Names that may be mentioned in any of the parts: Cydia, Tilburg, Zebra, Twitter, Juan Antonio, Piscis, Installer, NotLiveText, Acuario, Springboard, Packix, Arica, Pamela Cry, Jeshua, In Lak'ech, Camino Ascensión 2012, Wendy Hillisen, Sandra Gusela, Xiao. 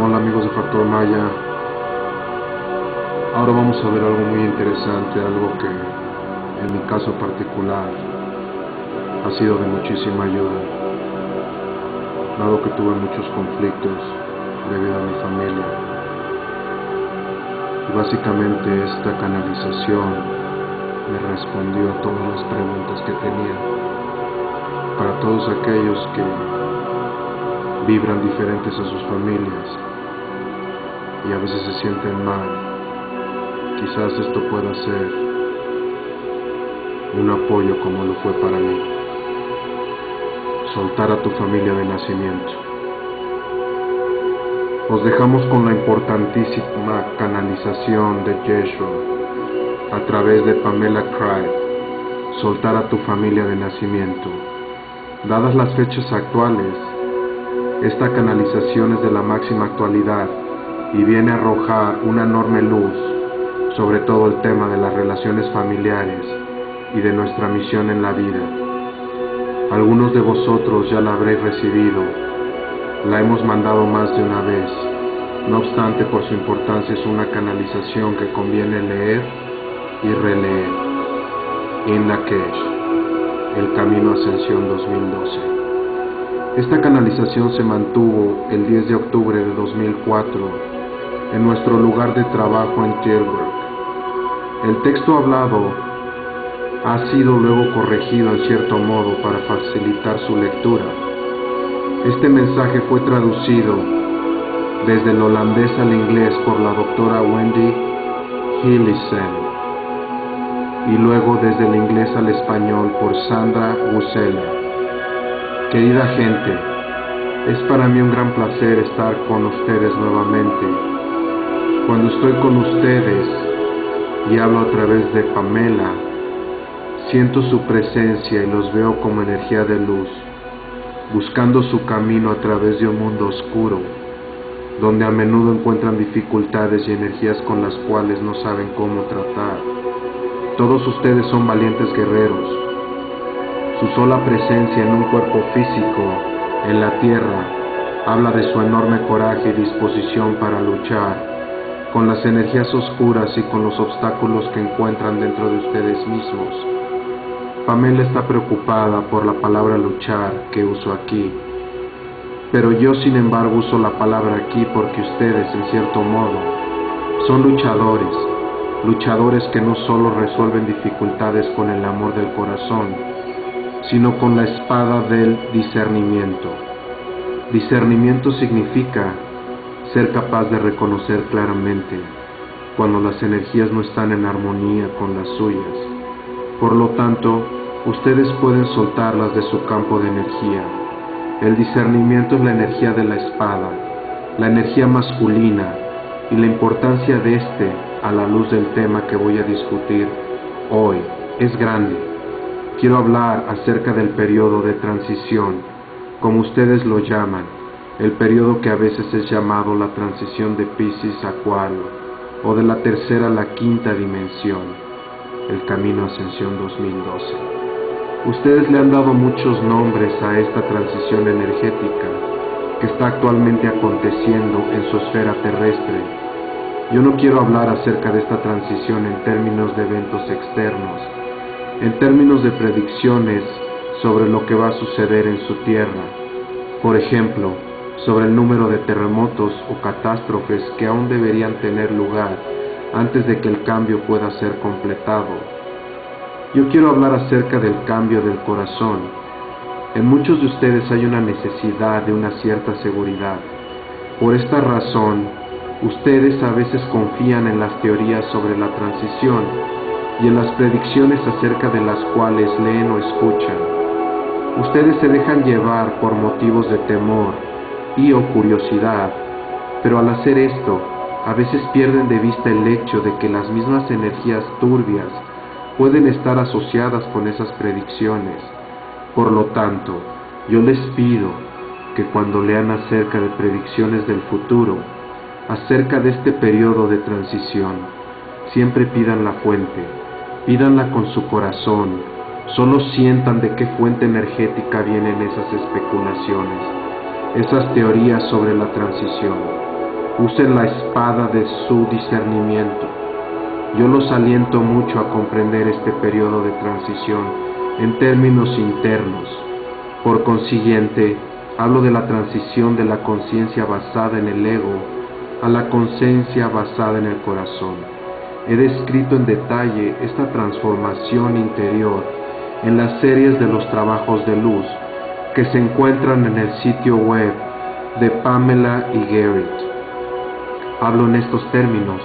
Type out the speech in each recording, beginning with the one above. Hola amigos de Factor Maya. Ahora vamos a ver algo muy interesante, algo que en mi caso particular ha sido de muchísima ayuda, dado que tuve muchos conflictos debido a mi familia. Y básicamente esta canalización me respondió a todas las preguntas que tenía. Para todos aquellos que vibran diferentes a sus familias y a veces se sienten mal, quizás esto pueda ser un apoyo como lo fue para mí. Soltar a tu familia de nacimiento. Os dejamos con la importantísima canalización de Jeshua a través de Pamela Cry. Soltar a tu familia de nacimiento. Dadas las fechas actuales, esta canalización es de la máxima actualidad y viene a arrojar una enorme luz sobre todo el tema de las relaciones familiares y de nuestra misión en la vida. Algunos de vosotros ya la habréis recibido, la hemos mandado más de una vez, no obstante por su importancia es una canalización que conviene leer y releer. In Lak'ech, el Camino Ascensión 2012. Esta canalización se mantuvo el 10 de octubre de 2004 en nuestro lugar de trabajo en Tilburg. El texto hablado ha sido luego corregido en cierto modo para facilitar su lectura. Este mensaje fue traducido desde el holandés al inglés por la doctora Wendy Hillisen y luego desde el inglés al español por Sandra Gusela. Querida gente, es para mí un gran placer estar con ustedes nuevamente. Cuando estoy con ustedes y hablo a través de Pamela, siento su presencia y los veo como energía de luz, buscando su camino a través de un mundo oscuro, donde a menudo encuentran dificultades y energías con las cuales no saben cómo tratar. Todos ustedes son valientes guerreros. Su sola presencia en un cuerpo físico, en la tierra, habla de su enorme coraje y disposición para luchar con las energías oscuras y con los obstáculos que encuentran dentro de ustedes mismos. Pamela está preocupada por la palabra luchar que uso aquí, pero yo sin embargo uso la palabra aquí porque ustedes, en cierto modo, son luchadores, luchadores que no solo resuelven dificultades con el amor del corazón, sino con la espada del discernimiento. Discernimiento significa ser capaz de reconocer claramente cuando las energías no están en armonía con las suyas. Por lo tanto, ustedes pueden soltarlas de su campo de energía. El discernimiento es la energía de la espada, la energía masculina y la importancia de este a la luz del tema que voy a discutir hoy es grande. Quiero hablar acerca del periodo de transición, como ustedes lo llaman, el periodo que a veces es llamado la transición de Piscis a Acuario, o de la tercera a la quinta dimensión, el Camino Ascensión 2012. Ustedes le han dado muchos nombres a esta transición energética que está actualmente aconteciendo en su esfera terrestre. Yo no quiero hablar acerca de esta transición en términos de eventos externos, en términos de predicciones sobre lo que va a suceder en su tierra, por ejemplo, sobre el número de terremotos o catástrofes que aún deberían tener lugar antes de que el cambio pueda ser completado. Yo quiero hablar acerca del cambio del corazón. En muchos de ustedes hay una necesidad de una cierta seguridad. Por esta razón, ustedes a veces confían en las teorías sobre la transición y en las predicciones acerca de las cuales leen o escuchan. Ustedes se dejan llevar por motivos de temor y o curiosidad, pero al hacer esto, a veces pierden de vista el hecho de que las mismas energías turbias pueden estar asociadas con esas predicciones. Por lo tanto, yo les pido que cuando lean acerca de predicciones del futuro, acerca de este periodo de transición, siempre pidan la fuente, pídanla con su corazón, solo sientan de qué fuente energética vienen esas especulaciones, esas teorías sobre la transición. Usen la espada de su discernimiento. Yo los aliento mucho a comprender este periodo de transición en términos internos. Por consiguiente, hablo de la transición de la conciencia basada en el ego a la conciencia basada en el corazón. He descrito en detalle esta transformación interior en las series de los trabajos de luz que se encuentran en el sitio web de Pamela y Garrett. Hablo en estos términos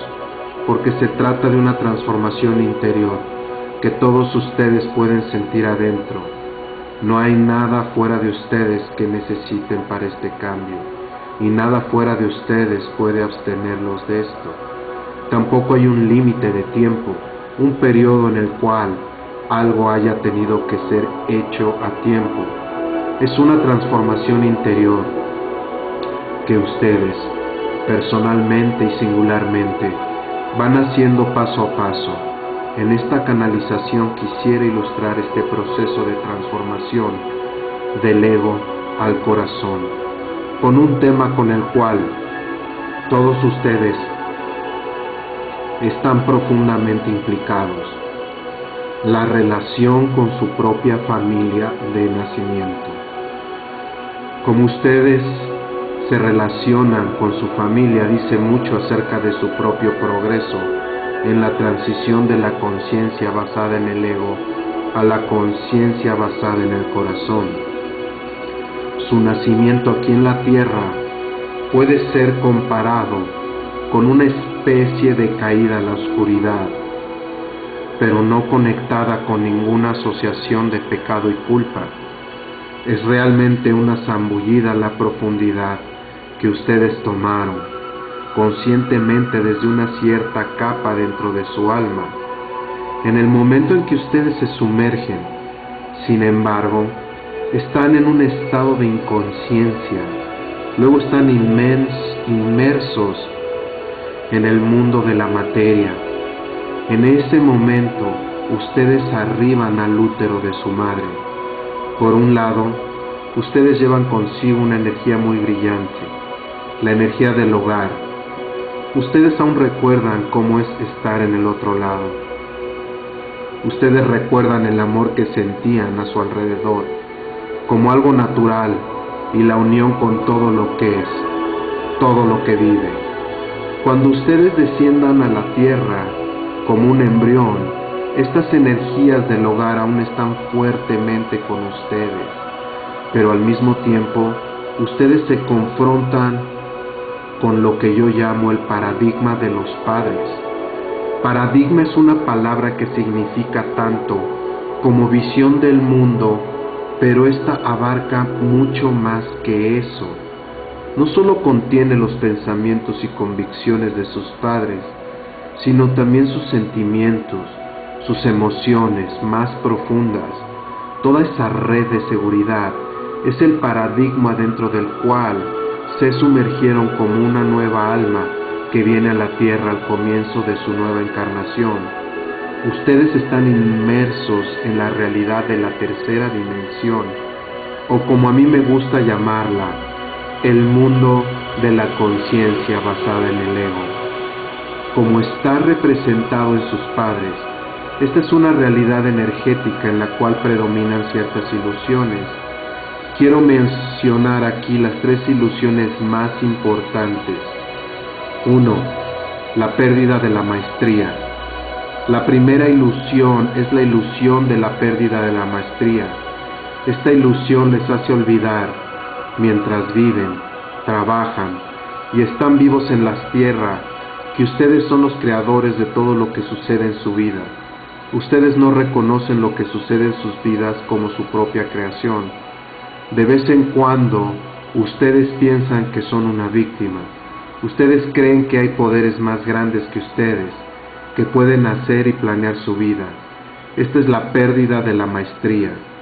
porque se trata de una transformación interior que todos ustedes pueden sentir adentro. No hay nada fuera de ustedes que necesiten para este cambio, y nada fuera de ustedes puede abstenerlos de esto. Tampoco hay un límite de tiempo, un periodo en el cual algo haya tenido que ser hecho a tiempo. Es una transformación interior que ustedes, personalmente y singularmente, van haciendo paso a paso. En esta canalización quisiera ilustrar este proceso de transformación del ego al corazón, con un tema con el cual todos ustedes están profundamente implicados: la relación con su propia familia de nacimiento. Como ustedes se relacionan con su familia dice mucho acerca de su propio progreso en la transición de la conciencia basada en el ego a la conciencia basada en el corazón. Su nacimiento aquí en la tierra puede ser comparado con una especie de caída a la oscuridad, pero no conectada con ninguna asociación de pecado y culpa. Es realmente una zambullida a la profundidad que ustedes tomaron conscientemente desde una cierta capa dentro de su alma. En el momento en que ustedes se sumergen, sin embargo, están en un estado de inconsciencia. Luego están inmersos en el mundo de la materia. En ese momento, ustedes arriban al útero de su madre. Por un lado, ustedes llevan consigo una energía muy brillante, la energía del hogar. Ustedes aún recuerdan cómo es estar en el otro lado. Ustedes recuerdan el amor que sentían a su alrededor, como algo natural, y la unión con todo lo que es, todo lo que vive. Cuando ustedes desciendan a la tierra como un embrión, estas energías del hogar aún están fuertemente con ustedes, pero al mismo tiempo ustedes se confrontan con lo que yo llamo el paradigma de los padres. Paradigma es una palabra que significa tanto como visión del mundo, pero esta abarca mucho más que eso. No solo contiene los pensamientos y convicciones de sus padres, sino también sus sentimientos, sus emociones más profundas. Toda esa red de seguridad es el paradigma dentro del cual se sumergieron como una nueva alma que viene a la tierra al comienzo de su nueva encarnación. Ustedes están inmersos en la realidad de la tercera dimensión, o como a mí me gusta llamarla, el mundo de la conciencia basada en el ego. Como está representado en sus padres, esta es una realidad energética en la cual predominan ciertas ilusiones. Quiero mencionar aquí las tres ilusiones más importantes. 1. La pérdida de la maestría. La primera ilusión es la ilusión de la pérdida de la maestría. Esta ilusión les hace olvidar, mientras viven, trabajan y están vivos en las tierras, que ustedes son los creadores de todo lo que sucede en su vida. Ustedes no reconocen lo que sucede en sus vidas como su propia creación. De vez en cuando, ustedes piensan que son una víctima. Ustedes creen que hay poderes más grandes que ustedes, que pueden hacer y planear su vida. Esta es la pérdida de la maestría.